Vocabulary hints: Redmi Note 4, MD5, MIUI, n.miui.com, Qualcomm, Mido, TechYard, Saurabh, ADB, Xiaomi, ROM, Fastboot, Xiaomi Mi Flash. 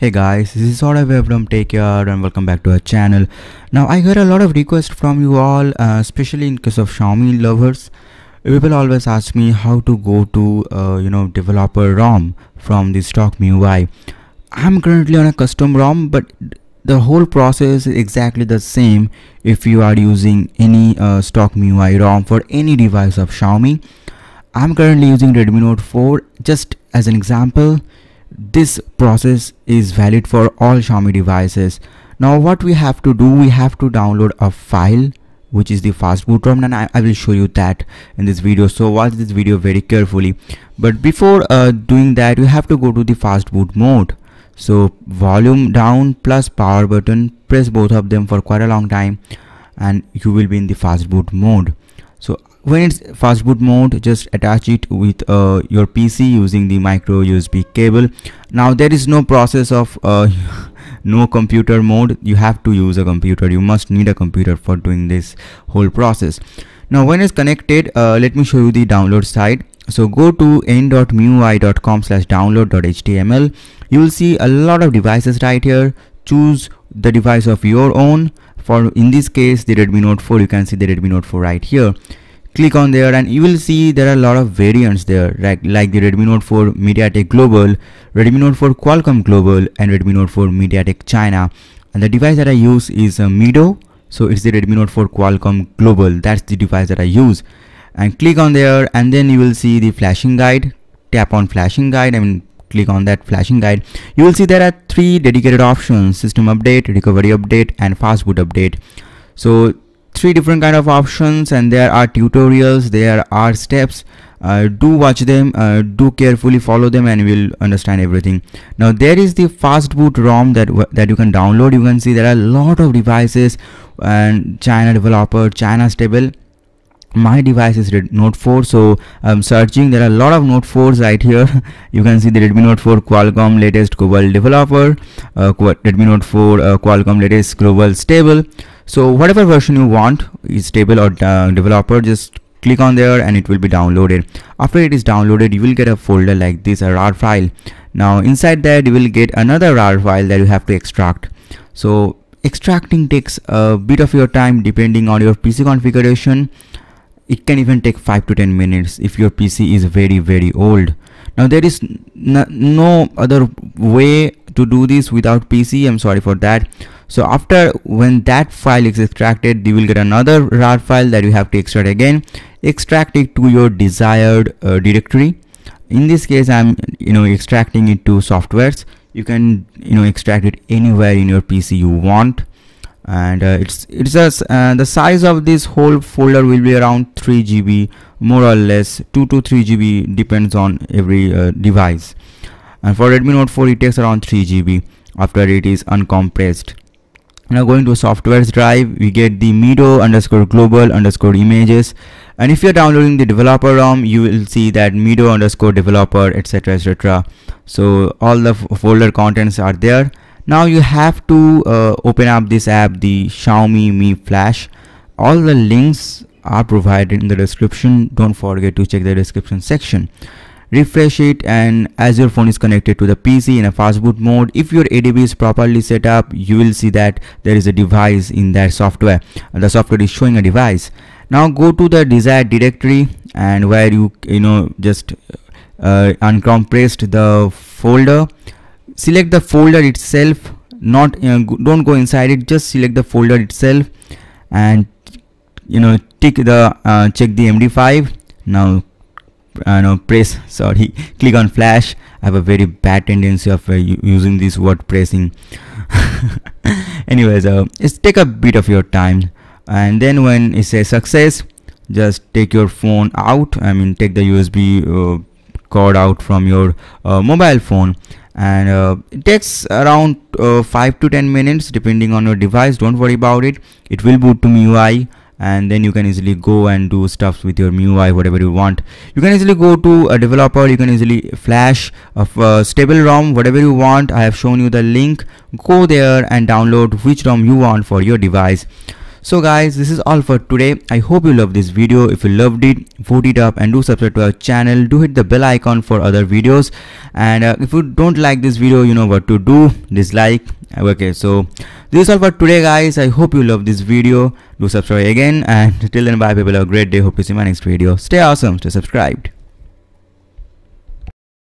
Hey guys, this is Saurabh from TechYard and welcome back to our channel. Now I hear a lot of requests from you all, especially in case of Xiaomi lovers. People always ask me how to go to developer ROM from the stock MIUI. I'm currently on a custom ROM, but the whole process is exactly the same if you are using any stock MIUI ROM for any device of Xiaomi. I'm currently using Redmi Note 4 just as an example. This process is valid for all Xiaomi devices. Now what we have to do, we have to download a file which is the Fastboot ROM, and I will show you that in this video, so watch this video very carefully. But before doing that, you have to go to the Fastboot mode. So volume down plus power button, press both of them for quite a long time and you will be in the Fastboot mode. So when it's fastboot mode, just attach it with your PC using the micro USB cable. Now there is no process of no computer mode. You have to use a computer. You must need a computer for doing this whole process. Now when it's connected, let me show you the download side. So go to n.miui.com/download.html. You will see a lot of devices right here. Choose the device of your own. For in this case the Redmi Note 4, you can see the Redmi Note 4 right here. Click on there and you will see there are a lot of variants there, like the Redmi Note 4 MediaTek Global, Redmi Note 4 Qualcomm Global, and Redmi Note 4 MediaTek China. And the device that I use is Mido, so it's the Redmi Note 4 Qualcomm Global. That's the device that I use. And click on there and then you will see the flashing guide. Tap on flashing guide, click on that flashing guide. You will see there are three dedicated options: system update, recovery update, and fastboot update. So three different kind of options, and there are tutorials, there are steps. Do watch them, do carefully follow them, and you will understand everything. Now there is the fastboot ROM that you can download. You can see there are a lot of devices, and China developer, China stable. My device is Note 4, so I'm searching. There are a lot of Note 4s right here. You can see the Redmi Note 4 Qualcomm latest global developer, Redmi Note 4 Qualcomm latest global stable. So whatever version you want is stable or developer, just click on there and it will be downloaded. After it is downloaded, you will get a folder like this, a RAR file. Now inside that you will get another RAR file that you have to extract. So extracting takes a bit of your time depending on your PC configuration. It can even take 5 to 10 minutes if your PC is very, very old. Now there is no other way to do this without PC. I'm sorry for that. So after when that file is extracted, you will get another RAR file that you have to extract again. Extract it to your desired directory. In this case, I'm extracting it to softwares. You can extract it anywhere in your PC you want. And the size of this whole folder will be around 3 GB, more or less 2 to 3 GB depends on every device. And for Redmi Note 4 it takes around 3 GB after it is uncompressed. Now going to softwares drive, we get the Mido_global_images, and if you're downloading the developer ROM, you will see that Mido_developer, etc, etc. So all the folder contents are there. Now you have to open up this app, the Xiaomi Mi Flash. All the links are provided in the description. Don't forget to check the description section. Refresh it, and as your phone is connected to the PC in a fastboot mode, if your ADB is properly set up, you will see that there is a device in that software. The software is showing a device. Now go to the desired directory, and where you just uncompressed the folder. Select the folder itself, don't go inside it, just select the folder itself, and check the MD5. Now click on flash. I have a very bad tendency of using this word pressing. Anyways, it's take a bit of your time, and then when it says success, just take your phone out, take the USB cord out from your mobile phone. And it takes around 5 to 10 minutes depending on your device. Don't worry about it. It will boot to MIUI, and then you can easily go and do stuff with your MIUI, whatever you want. You can easily go to a developer. You can easily flash a stable ROM, whatever you want. I have shown you the link. Go there and download which ROM you want for your device. So guys, this is all for today. I hope you loved this video. If you loved it, vote it up and do subscribe to our channel. Do hit the bell icon for other videos. And if you don't like this video, you know what to do, dislike. Okay, so this is all for today guys. I hope you loved this video. Do subscribe again, and till then bye people. Have a great day. Hope to see my next video. Stay awesome, stay subscribed.